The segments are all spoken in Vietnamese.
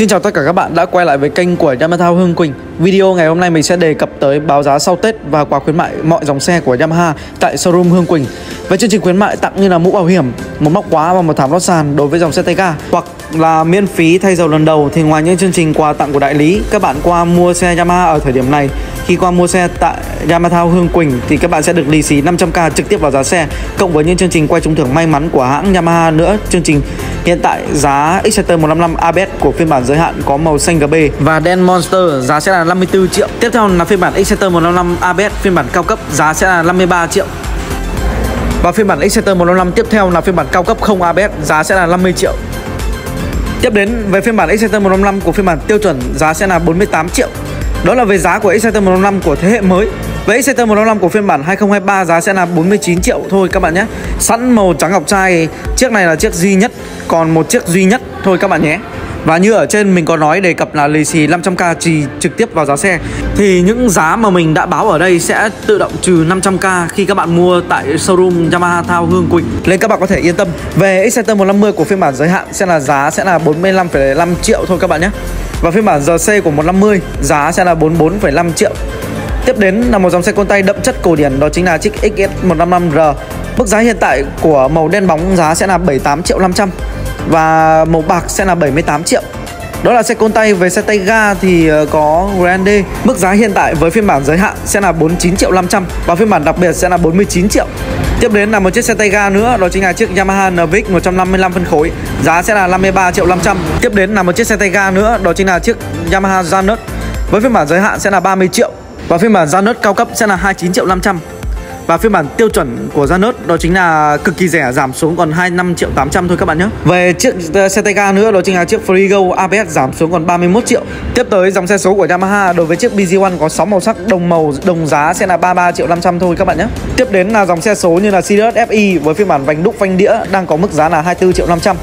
Xin chào tất cả các bạn đã quay lại với kênh của Yamaha Hương Quỳnh. Video ngày hôm nay mình sẽ đề cập tới báo giá sau Tết và quà khuyến mại mọi dòng xe của Yamaha tại showroom Hương Quỳnh. Với chương trình khuyến mại tặng như là mũ bảo hiểm, một móc khóa và một thảm lót sàn đối với dòng xe tay ga, hoặc là miễn phí thay dầu lần đầu, thì ngoài những chương trình quà tặng của đại lý, các bạn qua mua xe Yamaha ở thời điểm này, khi qua mua xe tại Yamaha Hương Quỳnh thì các bạn sẽ được lì xì 500k trực tiếp vào giá xe, cộng với những chương trình quay trúng thưởng may mắn của hãng Yamaha nữa. Chương trình hiện tại giá Exciter 155 ABS của phiên bản giới hạn có màu xanh GB và đen Monster giá sẽ là 54 triệu. Tiếp theo là phiên bản Exciter 155 ABS phiên bản cao cấp giá sẽ là 53 triệu. Và phiên bản Exciter 155 tiếp theo là phiên bản cao cấp không ABS giá sẽ là 50 triệu. Tiếp đến với phiên bản Exciter 155 của phiên bản tiêu chuẩn giá sẽ là 48 triệu. Đó là về giá của Exciter 155 của thế hệ mới. Với Exciter 155 của phiên bản 2023 giá sẽ là 49 triệu thôi các bạn nhé. Sẵn màu trắng ngọc trai, chiếc này là chiếc duy nhất, còn một chiếc duy nhất thôi các bạn nhé. Và như ở trên mình có nói đề cập là lì xì 500k trực tiếp vào giá xe, thì những giá mà mình đã báo ở đây sẽ tự động trừ 500k khi các bạn mua tại showroom Yamaha Thao Hương Quỳnh, nên các bạn có thể yên tâm. Về Exciter 150 của phiên bản giới hạn sẽ là giá sẽ là 45,5 triệu thôi các bạn nhé. Và phiên bản GC của 150 giá sẽ là 44,5 triệu. Tiếp đến là một dòng xe con tay đậm chất cổ điển, đó chính là chiếc XS155R. Mức giá hiện tại của màu đen bóng giá sẽ là 78 triệu 500. Và màu bạc sẽ là 78 triệu. Đó là xe côn tay. Về xe tay ga thì có Grande. Mức giá hiện tại với phiên bản giới hạn sẽ là 49 triệu 500. Và phiên bản đặc biệt sẽ là 49 triệu. Tiếp đến là một chiếc xe tay ga nữa, đó chính là chiếc Yamaha Novik 155 phân khối. Giá sẽ là 53 triệu 500. Tiếp đến là một chiếc xe tay ga nữa, đó chính là chiếc Yamaha Janus. Với phiên bản giới hạn sẽ là 30 triệu. Và phiên bản Janus cao cấp sẽ là 29 triệu 500. Và phiên bản tiêu chuẩn của Janus đó chính là cực kỳ rẻ, giảm xuống còn 25 triệu 800 thôi các bạn nhé. Về chiếc xe tay ga nữa, đó chính là chiếc Freego ABS giảm xuống còn 31 triệu. Tiếp tới dòng xe số của Yamaha, đối với chiếc BG1 có 6 màu sắc đồng giá sẽ là 33 triệu 500 thôi các bạn nhé. Tiếp đến là dòng xe số như là Sirius FI với phiên bản vành đúc phanh đĩa đang có mức giá là 24 triệu 500.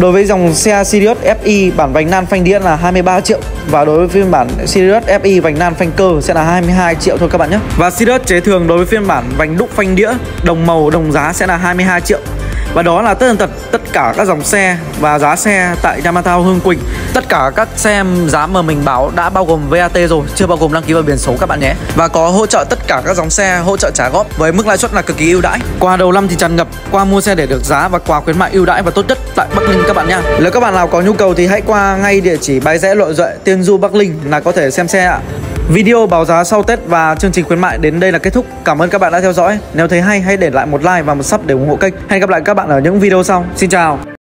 Đối với dòng xe Sirius FI bản vành nan phanh đĩa là 23 triệu. Và đối với phiên bản Sirius FI vành nan phanh cơ sẽ là 22 triệu thôi các bạn nhé. Và Sirius chế thường đối với phiên bản vành đúc phanh đĩa đồng màu đồng giá sẽ là 22 triệu. Và đó là tất cả các dòng xe và giá xe tại Yamaha Hương Quỳnh. Tất cả các xe giá mà mình báo đã bao gồm VAT rồi, chưa bao gồm đăng ký và biển số các bạn nhé. Và có hỗ trợ tất cả các dòng xe, hỗ trợ trả góp với mức lãi suất là cực kỳ ưu đãi. Qua đầu năm thì tràn ngập, qua mua xe để được giá và quà khuyến mại ưu đãi và tốt nhất tại Bắc Ninh các bạn nha. Nếu các bạn nào có nhu cầu thì hãy qua ngay địa chỉ Bãi Dé, Lộ Duệ, Tiên Du, Bắc Ninh là có thể xem xe ạ. Video báo giá sau Tết và chương trình khuyến mại đến đây là kết thúc. Cảm ơn các bạn đã theo dõi. Nếu thấy hay hãy để lại một like và một sub để ủng hộ kênh. Hẹn gặp lại các bạn ở những video sau. Xin chào.